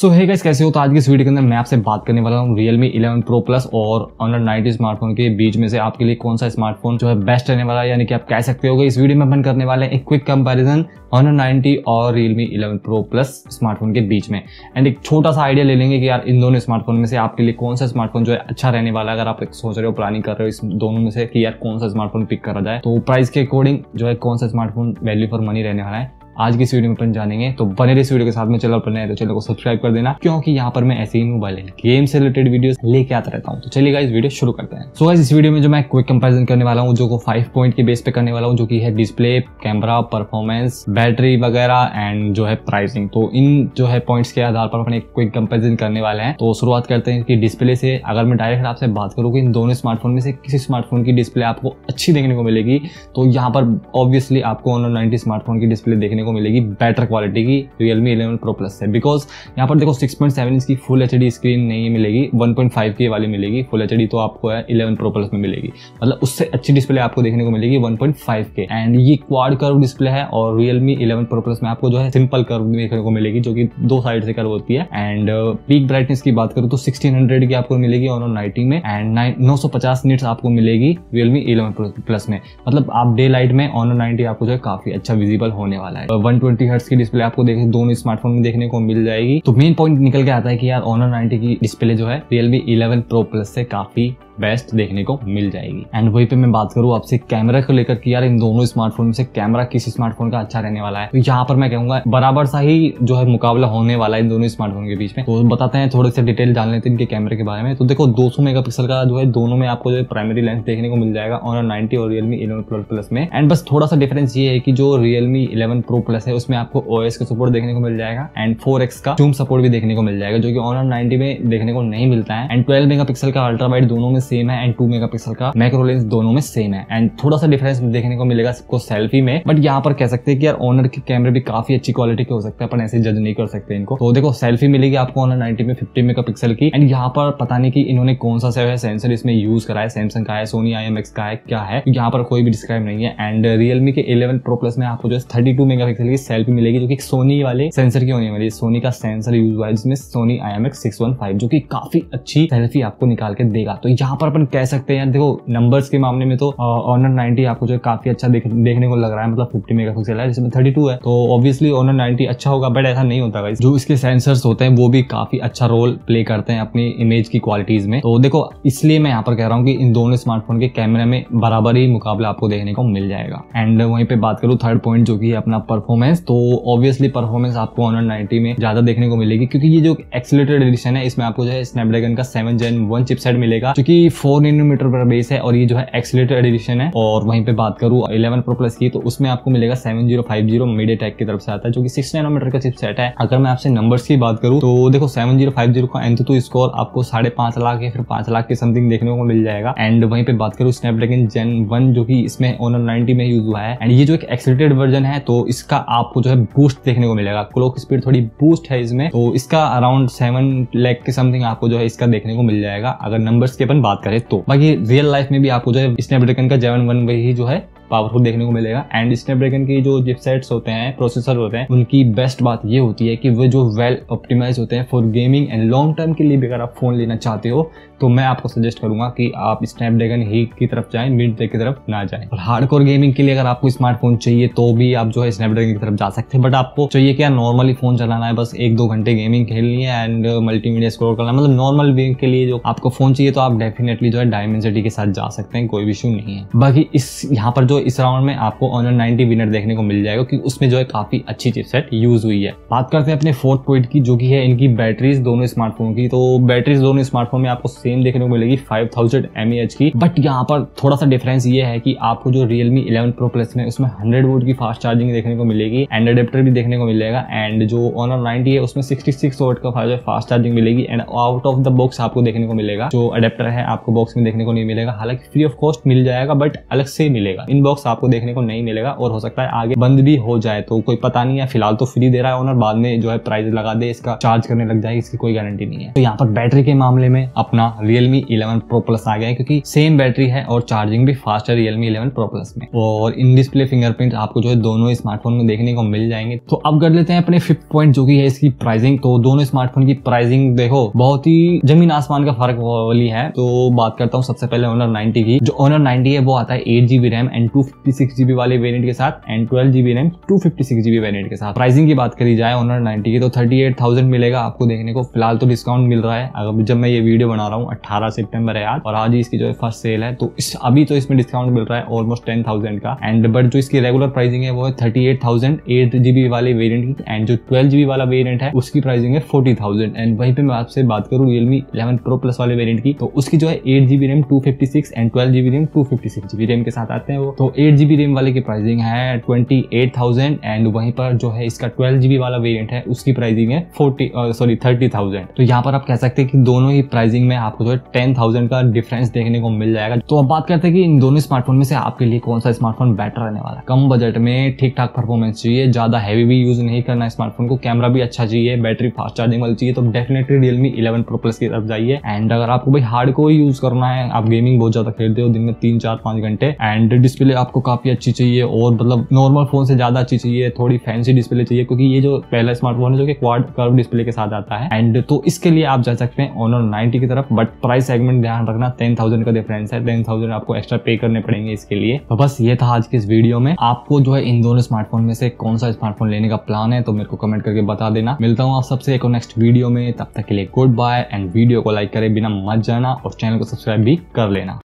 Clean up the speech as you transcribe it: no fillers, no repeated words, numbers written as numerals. सो hey guys, कैसे हो? तो आज की इस वीडियो के अंदर मैं आपसे बात करने वाला हूँ Realme 11 Pro Plus और Honor 90 स्मार्टफोन के बीच में से आपके लिए कौन सा स्मार्टफोन जो है बेस्ट रहने वाला है, यानी कि आप कह सकते हो। इस वीडियो में अपन करने वाले हैं एक क्विक कंपैरिजन Honor 90 और Realme 11 Pro Plus स्मार्टफोन के बीच में, एंड एक छोटा सा आइडिया ले लेंगे कि यार इन दोनों स्मार्टफोन में से आपके लिए कौन सा स्मार्टफोन जो है अच्छा रहने वाला है। अगर आप सोच रहे हो, प्लानिंग कर रहे हो इस दोनों में से कि यार कौन सा स्मार्टफोन पिक करा जाए, तो प्राइस के अकॉर्डिंग जो है कौन सा स्मार्टफोन वैल्यू फॉर मनी रहने वाला है, आज की इस वीडियो में अपन जानेंगे। तो बने रहिए इस वीडियो के साथ में। चलो, अपने तो चैनल को सब्सक्राइब कर देना, क्योंकि यहाँ पर मैं ऐसे ही मोबाइल गेम से रिलेटेड वीडियोस लेके आता रहता हूँ। तो चलिए गाइस, वीडियो शुरू करते हैं। सो गाइस, इस वीडियो में जो मैं क्विक कंपैरिजन करने वाला हूँ, जो 5 पॉइंट के बेस पे करने वाला हूँ, जो की है डिस्प्ले, कैमरा, परफॉर्मेंस, बैटरी वगैरह एंड जो है प्राइसिंग। तो इन जो है पॉइंट्स के आधार पर अपने क्विक कंपैरिजन करने वाले हैं। तो शुरुआत करते हैं कि डिस्प्ले से। अगर मैं डायरेक्ट आपसे बात करूँ कि इन दोनों स्मार्टफोन में से किसी स्मार्टफोन की डिस्प्ले आपको अच्छी देखने को मिलेगी, तो यहाँ पर ऑब्वियसली आपको Honor 90 स्मार्टफोन की डिस्प्ले देखने को मिलेगी बेटर क्वालिटी की Realme 11 Pro Plus है। बिकॉज यहाँ पर देखो 6.7 इंच की फुल एचडी स्क्रीन नहीं मिलेगी, 1.5 की वाली मिलेगी फुल एचडी, तो आपको 11 Pro Plus में मिलेगी। मतलब उससे अच्छी डिस्प्ले आपको देखने को मिलेगी 1.5 के, एंड ये क्वाड कर्व डिस्प्ले है। और Realme 11 Pro Plus में आपको जो है सिंपल कर्व देखने को मिलेगी, जो कि 2 साइड से कर्व होती है। एंड पीक ब्राइटनेस की बात करूँ तो 1600 की आपको मिलेगी Honor 90 में, एंड 950 निट्स आपको मिलेगी Realme 11 Plus में। मतलब आप डे लाइट में Honor 90 आपको जो है काफी अच्छा विजिबल होने वाला है। 120 हर्ट्ज की डिस्प्ले आपको दोनों स्मार्टफोन में देखने को मिल जाएगी। तो मेन पॉइंट निकल के आता है कि यार Honor 90 की डिस्प्ले जो है Realme 11 Pro Plus से काफी बेस्ट देखने को मिल जाएगी। एंड वहीं पे मैं बात करूँ आपसे कैमरा को लेकर कि यार इन दोनों स्मार्टफोन में से कैमरा किस स्मार्टफोन का अच्छा रहने वाला है, तो यहाँ पर मैं कहूंगा बराबर सा ही जो है मुकाबला होने वाला है इन दोनों स्मार्टफोन के बीच में। तो बताते हैं, थोड़े से डिटेल जान लेते हैं इनके कैमरे के बारे में। तो देखो 200 मेगापिक्सल का जो है दोनों में आपको जो है प्राइमरी लेंस देखने को मिल जाएगा Honor 90 और Realme 11 Pro Plus में। एंड बस थोड़ा सा डिफरेंस ये है कि जो Realme 11 Pro Plus है उसमें आपको OS का सपोर्ट देखने को मिल जाएगा, एंड 4x का ज़ूम सपोर्ट भी देखने को मिल जाएगा, जो कि Honor 90 में देखने को नहीं मिलता है। एंड 12 मेगापिक्सल का अल्ट्रा वाइड दोनों सेम है, एंड 2 मेगापिक्सल का मैक्रो लेंस दोनों में सेम है। एंड थोड़ा सा डिफरेंस देखने को मिलेगा सबको सेल्फी में, बट यहाँ पर कह सकते हैं कि यार Honor के कैमरे भी काफी अच्छी क्वालिटी के हो सकते हैं, अपन ऐसे जज नहीं कर सकते इनको। तो देखो सेल्फी मिलेगी आपको Honor 90 में 50 मेगापिक्सल की। एंड यहाँ पर पता नहीं कि इन्होंने कौन सा सेंसर इसमें यूज करा है, सैमसंग का है, सोनी IMX का है, क्या है, यहाँ पर कोई भी डिस्क्राइब नहीं है। एंड Realme के 11 Pro Plus में आपको जो है 32 मेगापिक्सल की सेल्फी मिलेगी, जो कि सोनी वाले सेंसर की होने वाली है। सोनी का सेंसर यूज हुआ है जिसमें सोनी IMX 615, जो कि काफी अच्छी सेल्फी आपको निकाल के देगा। तो यहाँ पर अपन कह सकते हैं, देखो नंबर्स के मामले में तो Honor 90 आपको जो है काफी अच्छा देखने को लग रहा है। मतलब 50 मेगापिक्सल है जिसमें 32 है, तो ऑब्वियसली Honor 90 अच्छा होगा। बट ऐसा नहीं होता गाइस, जो इसके सेंसर्स होते हैं वो भी काफी अच्छा रोल प्ले करते हैं अपनी इमेज की क्वालिटीज में। तो देखो इसलिए मैं यहाँ पर कह रहा हूँ कि इन दोनों स्मार्टफोन के कैमरे में बराबर ही मुकाबला आपको देखने को मिल जाएगा। एंड वहीं पे बात करूँ थर्ड पॉइंट, जो कि है अपना परफॉर्मेंस। तो ऑब्वियसली परफॉर्मेंस आपको Honor 90 में ज्यादा देखने को मिलेगी, क्योंकि ये जो एक्सेलरेटेड एडिशन है इसमें आपको जो है Snapdragon का 7 Gen 1 चिपसेट मिलेगा, जो कि 4 नैनोमीटर पर बेस है, और ये जो है एक्सेलरेटेड एडिशन है। और वहीं पे बात करूँ 11 Pro Plus की, तो उसमें आपको मिलेगा 7050 MediaTek की तरफ से आता है, जो कि 6 नैनोमीटर का चिपसेट है। अगर मैं आपसे नंबर्स की बात करूँ तो देखो 7050 का एंतुतु स्कोर आपको 5.5 लाख या फिर 5 लाख के समथिंग देखने को मिल जाएगा। एंड वहीं पे बात करूँ Snapdragon Gen 1, जो की इसमें Honor 90 में यूज हुआ है, एंड ये जो एक एक्सेलरेटेड वर्जन है, तो इसका आपको जो है बूस्ट देखने को मिलेगा। क्लॉक स्पीड थोड़ी बूस्ट है इसमें, तो इसका अराउंड 7 लाख के समथिंग आपको जो है इसका देखने को मिल जाएगा, अगर नंबर्स के अपन बात करें तो। बाकी रियल लाइफ में भी आपको जो है Snapdragon का Gen 1 वही जो है पावरफुल देखने को मिलेगा। एंड Snapdragon के जो चिपसेट्स होते हैं, प्रोसेसर होते हैं, उनकी बेस्ट बात ये होती है कि वो जो वेल ऑप्टिमाइज होते हैं for gaming and long term के लिए। भी अगर आप फोन लेना चाहते हो तो मैं आपको सजेस्ट करूंगा कि आप Snapdragon ही की तरफ जाएं, मिड टेक की तरफ ना जाएं। और हार्डकोर गेमिंग के लिए अगर आपको स्मार्टफोन चाहिए तो भी आप जो है Snapdragon की तरफ जा सकते हैं। बट आपको चाहिए क्या, नॉर्मली फोन चलाना है, बस 1-2 घंटे गेमिंग खेलनी है एंड मल्टीमीडिया स्क्रॉल करना, मतलब नॉर्मल गेम के लिए जो आपको फोन चाहिए, तो आप डेफिनेटली जो है Dimensity के साथ जा सकते हैं, कोई इशू नहीं है। बाकी इस यहाँ पर इस राउंड में आपको Honor 90 विनर देखने को मिल जाएगा, क्योंकि उसमें जो है काफी अच्छी चिपसेट यूज हुई है। बात करते हैं अपने फोर्थ पॉइंट की, जो कि है इनकी बैटरीज दोनों स्मार्टफोन की। तो बैटरीज दोनों स्मार्टफोन में आपको सेम देखने को मिलेगी 5000 mAh की। बट यहाँ पर थोड़ा सा डिफरेंस ये है कि आपको जो Realme 11 Pro Plus में उसमें 100 वोल्ट की फास्ट चार्जिंग देखने को मिलेगी, एंड अडेप्टर भी देखने को मिलेगा। एंड जो Honor 90 है उसमें 66 वोट का फास्ट चार्जिंग मिलेगी, and out of the box आपको देखने को मिलेगा। जो अडेप्टर है आपको बॉक्स में देखने को नहीं मिलेगा, हालांकि फ्री ऑफ कॉस्ट मिल जाएगा, बट अलग से मिलेगा। इन अनबॉक्स आपको देखने को नहीं मिलेगा और हो सकता है आगे बंद भी हो जाए, तो कोई पता नहीं है। फिलहाल तो फ्री दे रहा है ऑनर, बाद में जो है प्राइस लगा दे, इसका चार्ज करने लग जाए, इसकी कोई गारंटी नहीं है। तो यहाँ पर बैटरी के मामले में अपना Realme 11 Pro Plus आ गया है, क्योंकि सेम बैटरी है और चार्जिंग भी फास्ट है Realme 11 Pro Plus में। और इन डिस्प्ले फिंगरप्रिंट आपको जो है दोनों स्मार्टफोन में देखने को मिल जाएंगे। तो अब कर लेते हैं अपने फिफ्थ पॉइंट जो कि है इसकी प्राइसिंग। तो दोनों स्मार्टफोन की प्राइसिंग देखो बहुत ही जमीन आसमान का फर्क वाली है। तो बात करता हूँ सबसे पहले ऑनर 90 की। जो ऑनर 90 है वो आता है 8GB रैम एंड 256GB वाले वेरिएंट के साथ and 12GB RAM 256GB variant के साथ। प्राइसिंग की बात करी जाए ऑनर 90 की तो 38,000 मिलेगा आपको देखने को। फिलहाल तो डिस्काउंट मिल रहा है, अगर जब मैं ये वीडियो बना रहा हूँ 18 सितंबर है यार, और आज इसकी जो है फर्स्ट सेल है, तो अभी तो इसमें डिस्काउंट मिल रहा है ऑलमोस्ट 10,000 का। एंड बट जो इसकी रेगुलर प्राइसिंग है वो है 38,000 8GB वाले वेरिएंट की, एंड जो 12GB वाला वेरिएंट है उसकी प्राइसिंग है 40,000। एंड वहीं पे मैं आपसे बात करूँ Realme 11 Pro Plus वाले वेरिएंट की, तो उसकी जो है 8GB RAM 256 and 12GB RAM 256GB RAM के साथ आते हैं वो। तो 8GB रैम वाले की प्राइसिंग है 28,000 एंड वहीं पर जो है इसका 12GB वाला वेरिएंट है उसकी प्राइसिंग है 30,000। तो यहाँ पर आप कह सकते हैं कि दोनों ही प्राइसिंग में आपको जो है 10,000 का डिफरेंस देखने को मिल जाएगा। तो अब बात करते हैं कि इन दोनों स्मार्टफोन में से आपके लिए कौन सा स्मार्टफोन बेटर रहने वाला। कम बजट में ठीक ठाक परफॉर्मेंस चाहिए, ज्यादा हैवी भी यूज नहीं करना है स्मार्टफोन को, कैमरा भी अच्छा चाहिए, बैटरी फास्ट चार्जिंग वाली चाहिए, तो डेफिनेटली Realme 11 Pro Plus की तरफ जाइए। एंड अगर आपको भाई हार्ड को यूज करना है, आप गेमिंग बहुत ज्यादा खेलते हो दिन में 3-4-5 घंटे, एंड डिस्प्ले आपको काफी अच्छी चाहिए और मतलब नॉर्मल फोन से ज्यादा अच्छी चाहिए, थोड़ी फैंसी डिस्प्ले चाहिए, क्योंकि ये जो पहला स्मार्टफोन है जो कि क्वाड कर्व डिस्प्ले के साथ आता है, एंड तो इसके लिए आप जा सकते हैं Honor 90 की तरफ। बट प्राइस सेगमेंट ध्यान रखना, 10,000 का डिफरेंस है, 10,000 आपको एक्स्ट्रा पे करने पड़ेंगे इसके लिए। तो बस ये था आज के इस वीडियो में। आपको जो है इन दोनों स्मार्टफोन में से कौन सा स्मार्टफोन लेने का प्लान है तो मेरे को कमेंट करके बता देना। मिलता हूँ आप सबसे एक और नेक्स्ट वीडियो में, तब तक के लिए गुड बाय। एंड वीडियो को लाइक करे बिना मत जाना और चैनल को सब्सक्राइब भी कर लेना।